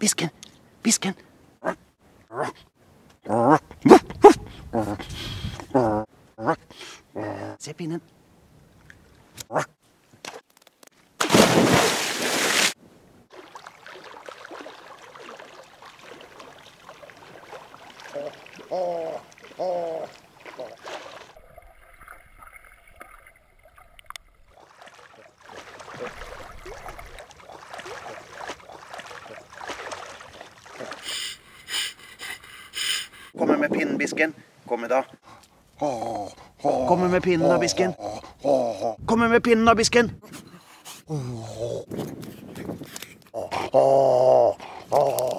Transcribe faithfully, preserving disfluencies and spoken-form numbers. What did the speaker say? Biscuit, biscuit. Zipping it. Oh, oh, oh. Kommer med pinnbisken. Kommer då. Kommer med pinnabisken. Kommer med pinnabisken. Oh, oh, oh.